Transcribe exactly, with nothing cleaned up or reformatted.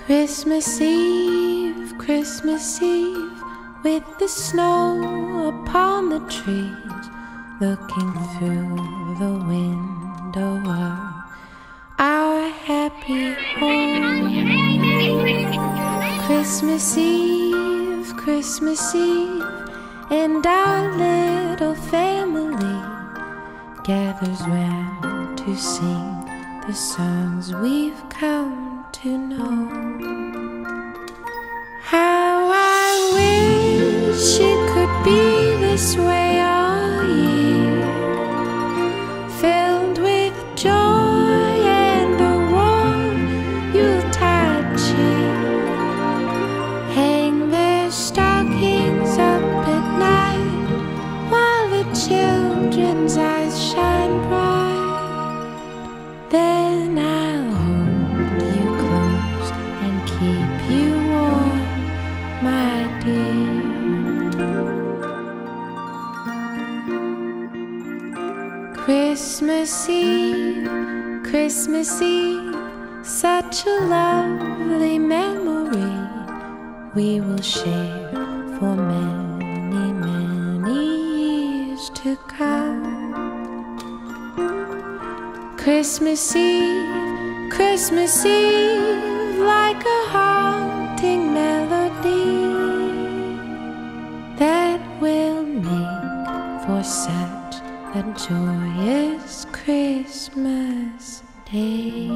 Christmas Eve, Christmas Eve, with the snow upon the trees, looking through the window of our happy home. Christmas Eve, Christmas Eve, and our little family gathers round to sing the songs we've come to know. How I wish it could be this way all year, filled with joy and the warm Yuletide cheer. Hang their stockings up at night while the children's eyes shine bright. Then I'll hold you close and keep you warm, my dear. Christmas Eve, Christmas Eve, such a lovely memory we will share for many, many years to come. Christmas Eve, Christmas Eve, like a haunting melody that will make for such a joyous Christmas day.